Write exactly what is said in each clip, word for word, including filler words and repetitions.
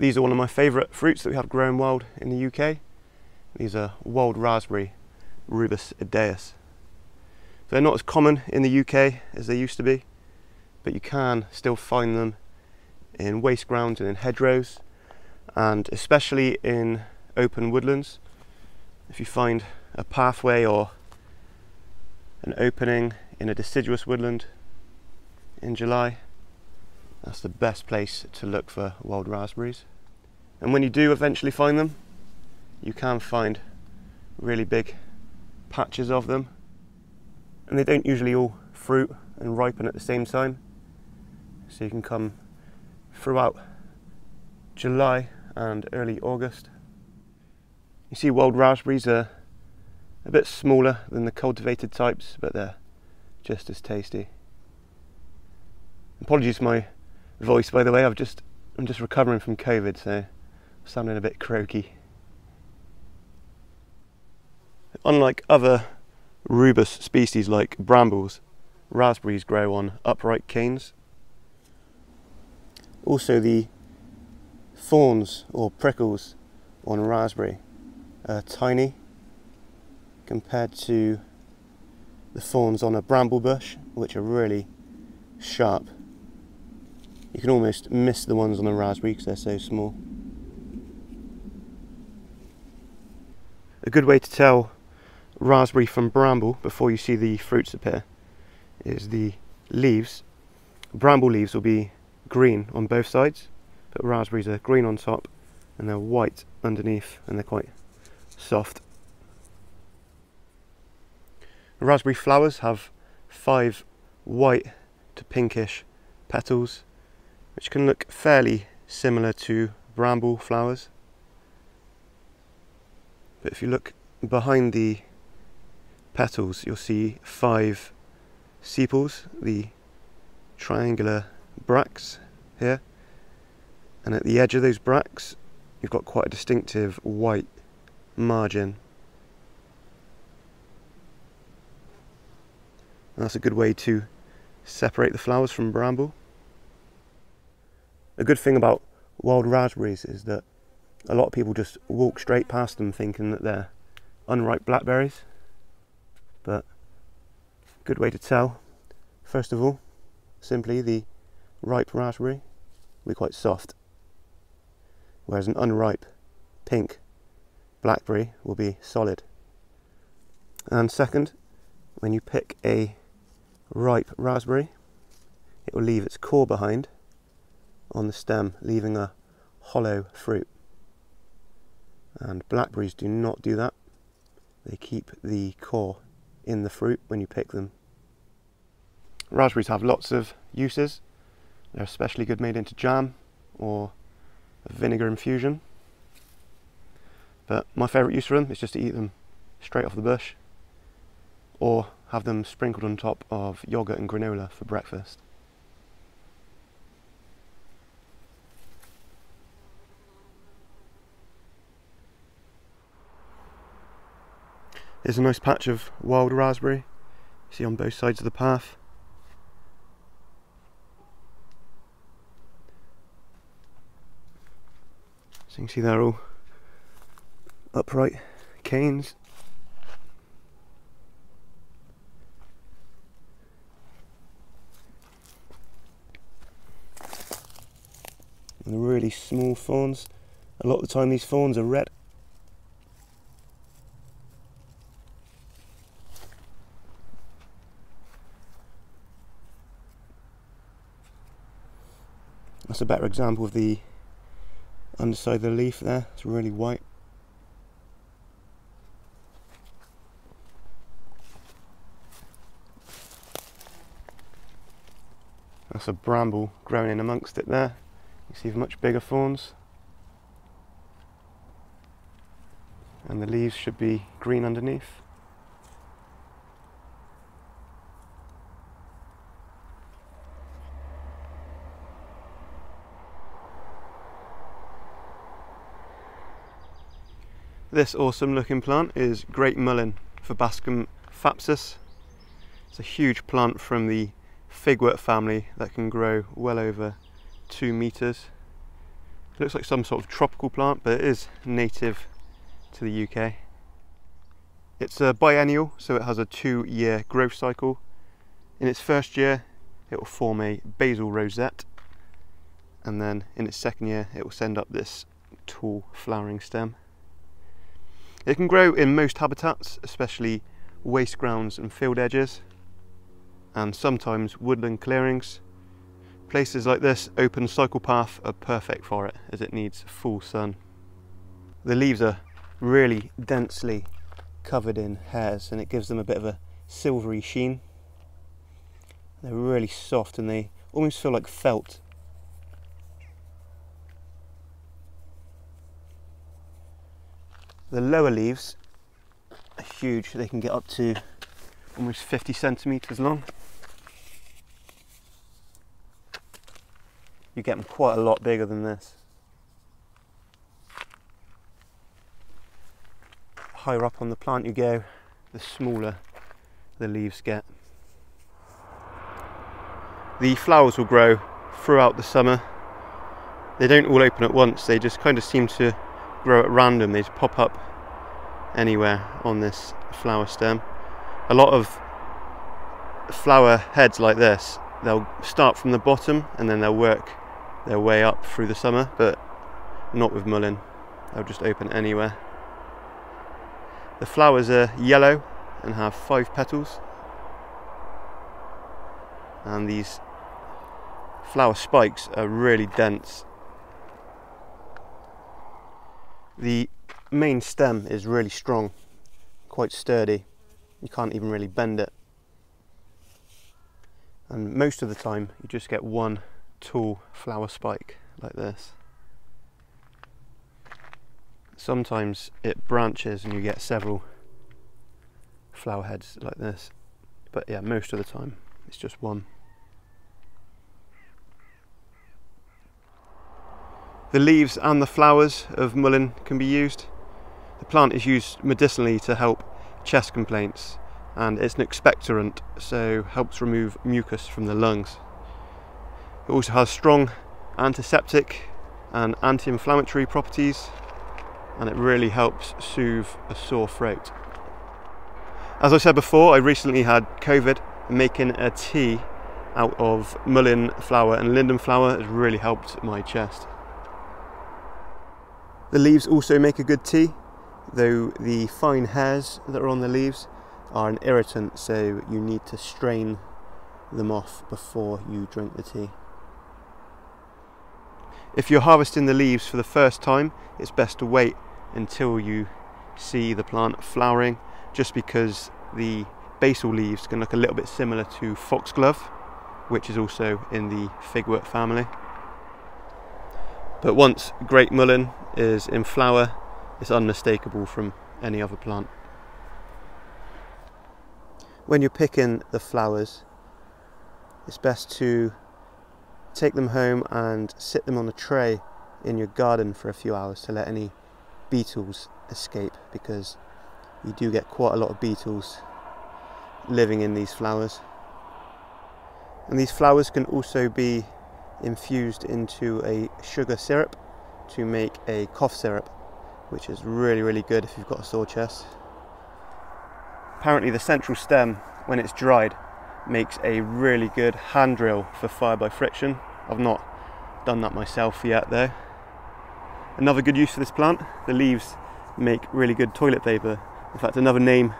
These are one of my favourite fruits that we have grown wild in the U K. These are wild raspberry, Rubus idaeus. They're not as common in the U K as they used to be, but you can still find them in waste grounds and in hedgerows, and especially in open woodlands. If you find a pathway or an opening in a deciduous woodland in July, that's the best place to look for wild raspberries. And when you do eventually find them, you can find really big patches of them, and they don't usually all fruit and ripen at the same time, so you can come throughout July and early August. You see, wild raspberries are a bit smaller than the cultivated types, but they're just as tasty. Apologies for my voice, by the way. I've just I'm just recovering from COVID, so sounding a bit croaky. Unlike other rubus species like brambles, raspberries grow on upright canes. Also, the thorns or prickles on raspberry are tiny compared to the thorns on a bramble bush, which are really sharp. You can almost miss the ones on the raspberry because they're so small. A good way to tell raspberry from bramble before you see the fruits appear is the leaves. Bramble leaves will be green on both sides, but raspberries are green on top and they're white underneath, and they're quite soft. Raspberry flowers have five white to pinkish petals, which can look fairly similar to bramble flowers. But if you look behind the petals, you'll see five sepals, the triangular bracts here, and at the edge of those bracts you've got quite a distinctive white margin. And that's a good way to separate the flowers from bramble. A good thing about wild raspberries is that a lot of people just walk straight past them thinking that they're unripe blackberries, but a good way to tell, first of all, simply the ripe raspberry will be quite soft, whereas an unripe pink blackberry will be solid. And second, when you pick a ripe raspberry, it will leave its core behind on the stem, leaving a hollow fruit. And blackberries do not do that. They keep the core in the fruit when you pick them. Raspberries have lots of uses. They're especially good made into jam or a vinegar infusion. But my favourite use for them is just to eat them straight off the bush, or have them sprinkled on top of yogurt and granola for breakfast. There's a nice patch of wild raspberry, you see, on both sides of the path. So you can see they're all upright canes. And the really small thorns, a lot of the time these thorns are red. That's a better example of the underside of the leaf there, it's really white. That's a bramble growing in amongst it there. You see much bigger thorns. And the leaves should be green underneath. This awesome looking plant is great mullein, Verbascum thapsus. It's a huge plant from the figwort family that can grow well over two meters It looks like some sort of tropical plant, but it is native to the U K. It's a biennial, so it has a two-year growth cycle. In its first year, it will form a basal rosette, and then in its second year, it will send up this tall flowering stem. It can grow in most habitats, especially waste grounds and field edges, and sometimes woodland clearings. Places like this open cycle path are perfect for it, as it needs full sun. The leaves are really densely covered in hairs, and it gives them a bit of a silvery sheen. They're really soft and they almost feel like felt. The lower leaves are huge, they can get up to almost fifty centimetres long. You get them quite a lot bigger than this. The higher up on the plant you go, the smaller the leaves get. The flowers will grow throughout the summer. They don't all open at once, they just kind of seem to grow at random. They just pop up anywhere on this flower stem. A lot of flower heads like this, they'll start from the bottom and then they'll work their way up through the summer, but not with mullein. They'll just open anywhere. The flowers are yellow and have five petals, and these flower spikes are really dense. The main stem is really strong, quite sturdy. You can't even really bend it. And most of the time you just get one tall flower spike like this. Sometimes it branches and you get several flower heads like this. But yeah, most of the time it's just one. The leaves and the flowers of mullein can be used. The plant is used medicinally to help chest complaints, and it's an expectorant, so helps remove mucus from the lungs. It also has strong antiseptic and anti-inflammatory properties, and it really helps soothe a sore throat. As I said before, I recently had COVID, and making a tea out of mullein flower and linden flower has really helped my chest. The leaves also make a good tea, though the fine hairs that are on the leaves are an irritant, so you need to strain them off before you drink the tea. If you're harvesting the leaves for the first time, it's best to wait until you see the plant flowering, just because the basal leaves can look a little bit similar to foxglove, which is also in the figwort family. But once great mullein is in flower, it's unmistakable from any other plant. When you're picking the flowers, it's best to take them home and sit them on a tray in your garden for a few hours to let any beetles escape, because you do get quite a lot of beetles living in these flowers. And these flowers can also be infused into a sugar syrup to make a cough syrup, which is really really good if you've got a sore chest. Apparently the central stem, when it's dried, makes a really good hand drill for fire by friction. I've not done that myself yet though. Another good use for this plant, the leaves make really good toilet paper. In fact, another name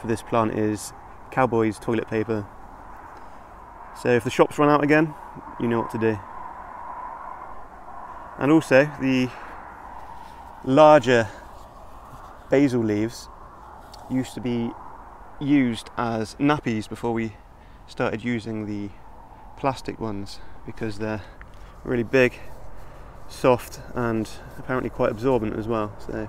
for this plant is cowboy's toilet paper. So if the shops run out again, you know what to do. And also the larger basil leaves used to be used as nappies before we started using the plastic ones, because they're really big, soft, and apparently quite absorbent as well. So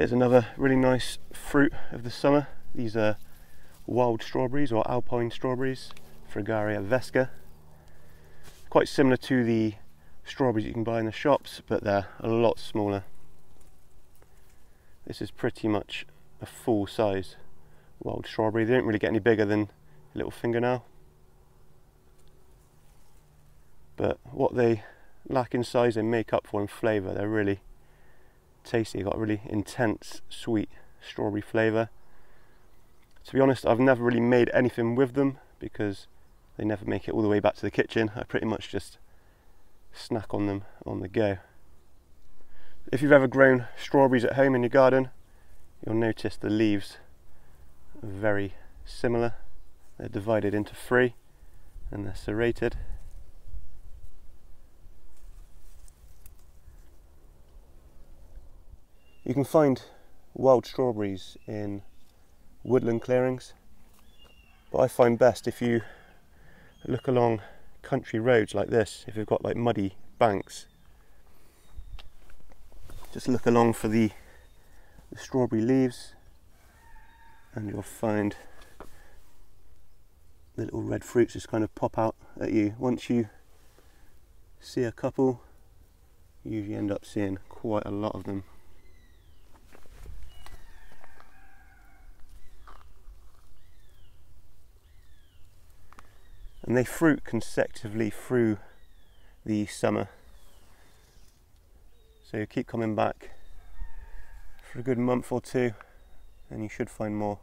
There's another really nice fruit of the summer. These are wild strawberries or alpine strawberries, Fragaria vesca. Quite similar to the strawberries you can buy in the shops, but they're a lot smaller. This is pretty much a full size wild strawberry. They don't really get any bigger than a little fingernail. But what they lack in size, they make up for in flavour. They're really tasty. They've got a really intense, sweet strawberry flavour. To be honest, I've never really made anything with them because they never make it all the way back to the kitchen. I pretty much just snack on them on the go. If you've ever grown strawberries at home in your garden, you'll notice the leaves are very similar. They're divided into three and they're serrated. You can find wild strawberries in woodland clearings, but I find best if you look along country roads like this, if you've got like muddy banks. Just look along for the, the strawberry leaves and you'll find the little red fruits just kind of pop out at you. Once you see a couple, you usually end up seeing quite a lot of them. And they fruit consecutively through the summer, so you keep coming back for a good month or two and you should find more.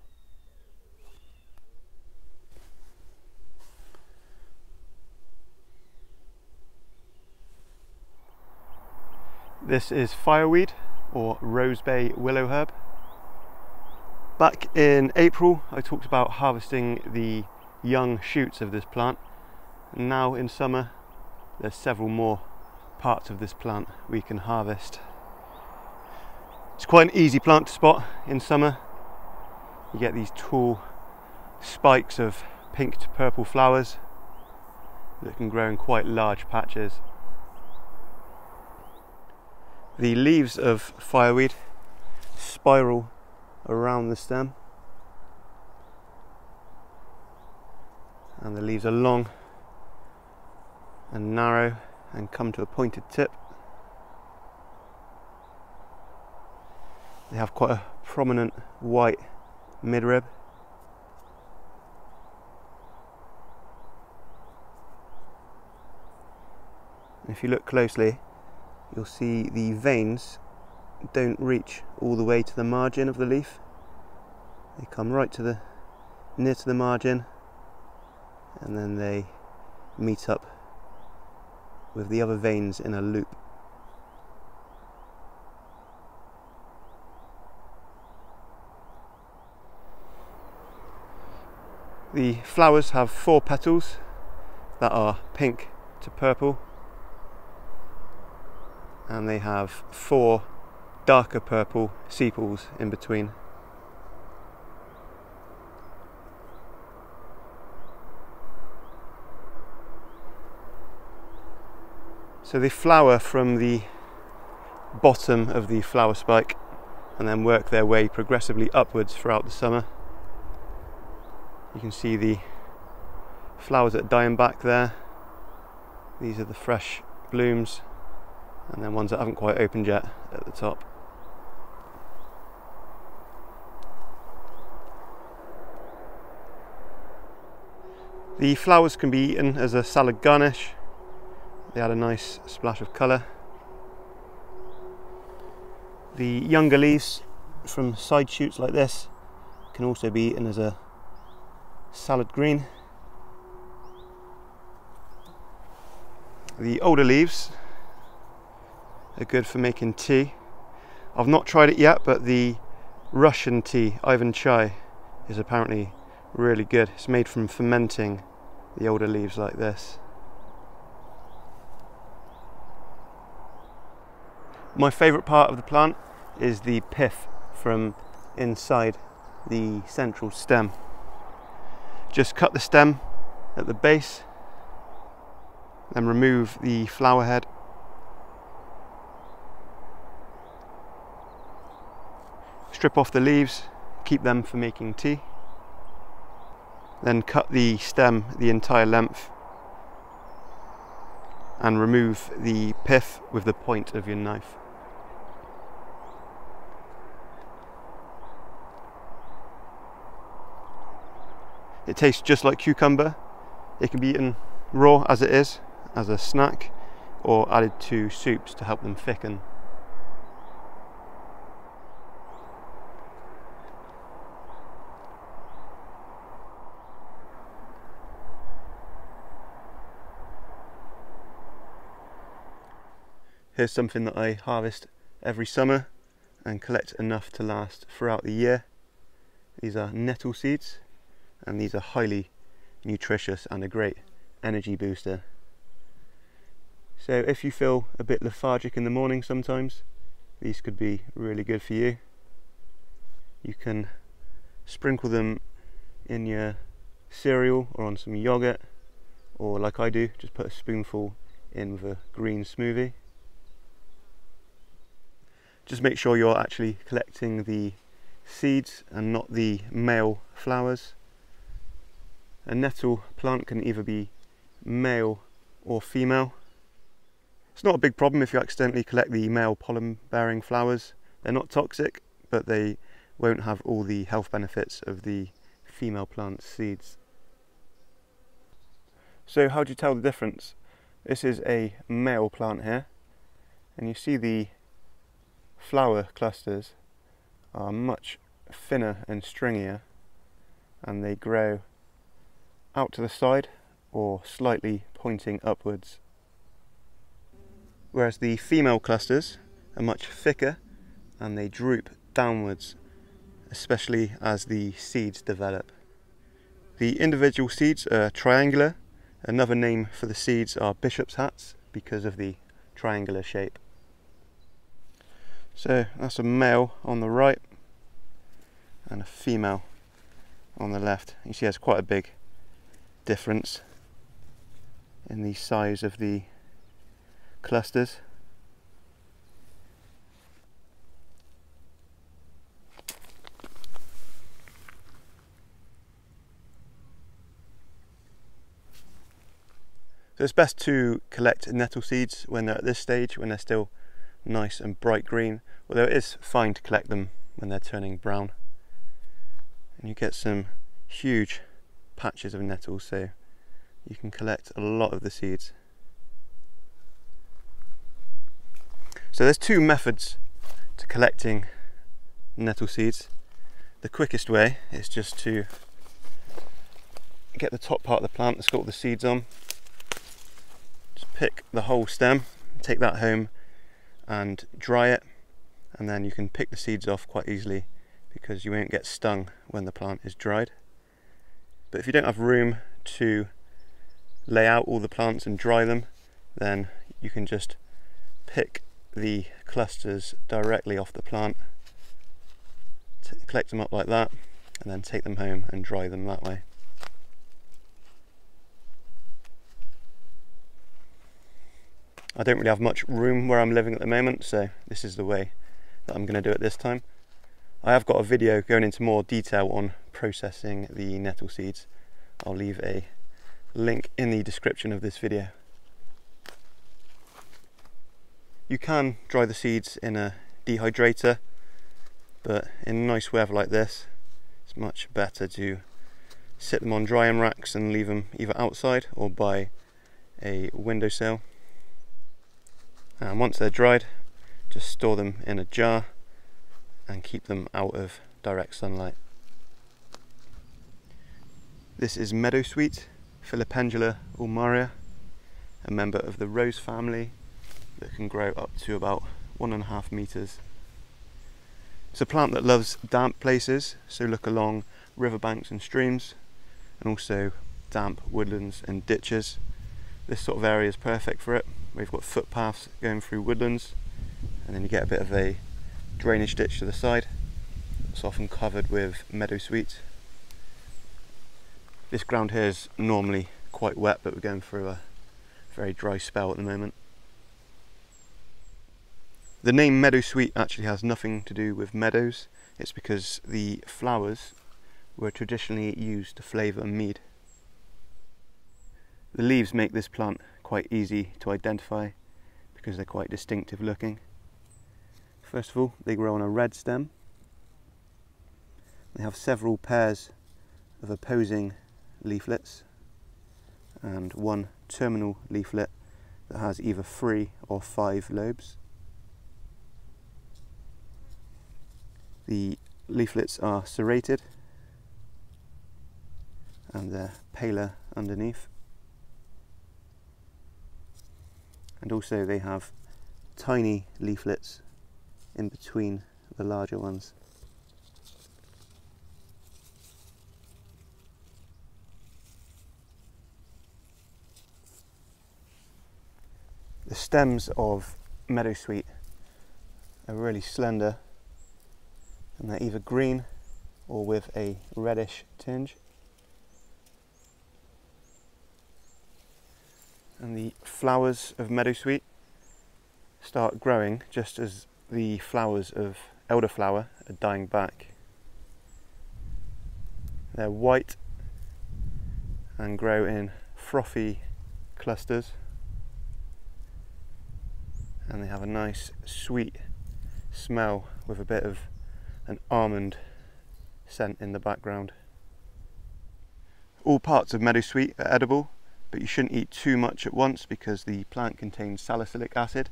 This is fireweed, or rosebay willow herb. Back in April I talked about harvesting the young shoots of this plant, and now in summer there's several more parts of this plant we can harvest. It's quite an easy plant to spot in summer. You get these tall spikes of pink to purple flowers that can grow in quite large patches. The leaves of fireweed spiral around the stem, and the leaves are long and narrow and come to a pointed tip. They have quite a prominent white midrib. And if you look closely, you'll see the veins don't reach all the way to the margin of the leaf. They come right to the near to the margin, and then they meet up with the other veins in a loop. The flowers have four petals that are pink to purple, and they have four darker purple sepals in between. So they flower from the bottom of the flower spike and then work their way progressively upwards throughout the summer. You can see the flowers that are dying back there. These are the fresh blooms, and then ones that haven't quite opened yet at the top. The flowers can be eaten as a salad garnish. They add a nice splash of colour. The younger leaves from side shoots like this can also be eaten as a salad green. The older leaves are good for making tea. I've not tried it yet, but the Russian tea, Ivan Chai, is apparently really good. It's made from fermenting the older leaves like this. My favourite part of the plant is the pith from inside the central stem. Just cut the stem at the base, then remove the flower head. strip off the leaves, keep them for making tea. Then cut the stem the entire length and remove the pith with the point of your knife. It tastes just like cucumber. It can be eaten raw as it is, as a snack, or added to soups to help them thicken. Here's something that I harvest every summer and collect enough to last throughout the year. These are nettle seeds, and these are highly nutritious and a great energy booster. So if you feel a bit lethargic in the morning sometimes, these could be really good for you. You can sprinkle them in your cereal or on some yogurt, or like I do, just put a spoonful in with a green smoothie. Just make sure you're actually collecting the seeds and not the male flowers. A nettle plant can either be male or female. It's not a big problem if you accidentally collect the male pollen bearing flowers. They're not toxic, but they won't have all the health benefits of the female plant's seeds. So how do you tell the difference? This is a male plant here, and you see the flower clusters are much thinner and stringier, and they grow out to the side or slightly pointing upwards, whereas the female clusters are much thicker and they droop downwards, especially as the seeds develop. The individual seeds are triangular. Another name for the seeds are bishop's hats because of the triangular shape. So that's a male on the right and a female on the left. You see there's quite a big difference in the size of the clusters. So it's best to collect nettle seeds when they're at this stage, when they're still nice and bright green, although it is fine to collect them when they're turning brown. And you get some huge patches of nettles, so you can collect a lot of the seeds. So there's two methods to collecting nettle seeds. The quickest way is just to get the top part of the plant that's got all the seeds on, just pick the whole stem, take that home and dry it, and then you can pick the seeds off quite easily because you won't get stung when the plant is dried. But if you don't have room to lay out all the plants and dry them, then you can just pick the clusters directly off the plant, collect them up like that, and then take them home and dry them that way. I don't really have much room where I'm living at the moment, so this is the way that I'm going to do it this time. I have got a video going into more detail on processing the nettle seeds. I'll leave a link in the description of this video. You can dry the seeds in a dehydrator, but in nice weather like this, it's much better to sit them on drying racks and leave them either outside or by a windowsill. And once they're dried, just store them in a jar and keep them out of direct sunlight. This is meadowsweet, Filipendula ulmaria, a member of the rose family that can grow up to about one and a half meters. It's a plant that loves damp places, so look along riverbanks and streams, and also damp woodlands and ditches. This sort of area is perfect for it. We've got footpaths going through woodlands, and then you get a bit of a drainage ditch to the side. It's often covered with meadowsweet. This ground here is normally quite wet, but we're going through a very dry spell at the moment. The name meadowsweet actually has nothing to do with meadows. It's because the flowers were traditionally used to flavour mead. The leaves make this plant quite easy to identify because they're quite distinctive looking. First of all, they grow on a red stem. They have several pairs of opposing leaflets and one terminal leaflet that has either three or five lobes. The leaflets are serrated and they're paler underneath. And also they have tiny leaflets in between the larger ones. The stems of meadowsweet are really slender and they're either green or with a reddish tinge. And the flowers of meadowsweet start growing just as the flowers of elderflower are dying back. They're white and grow in frothy clusters. And they have a nice sweet smell with a bit of an almond scent in the background. All parts of meadowsweet are edible, but you shouldn't eat too much at once because the plant contains salicylic acid,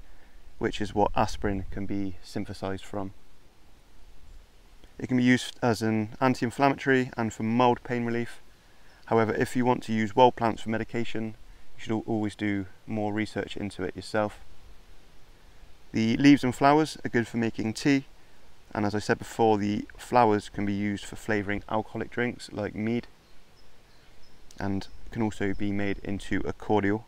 which is what aspirin can be synthesized from. It can be used as an anti-inflammatory and for mild pain relief. However, if you want to use wild plants for medication, you should always do more research into it yourself. The leaves and flowers are good for making tea, and as I said before, the flowers can be used for flavouring alcoholic drinks like mead, and can also be made into a cordial.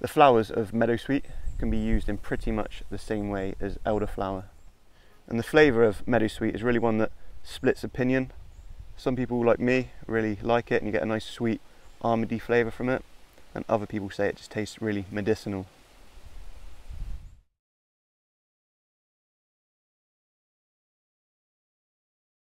The flowers of meadowsweet can be used in pretty much the same way as elderflower. And the flavour of meadowsweet is really one that splits opinion. Some people, like me, really like it and you get a nice sweet almondy flavour from it, and other people say it just tastes really medicinal.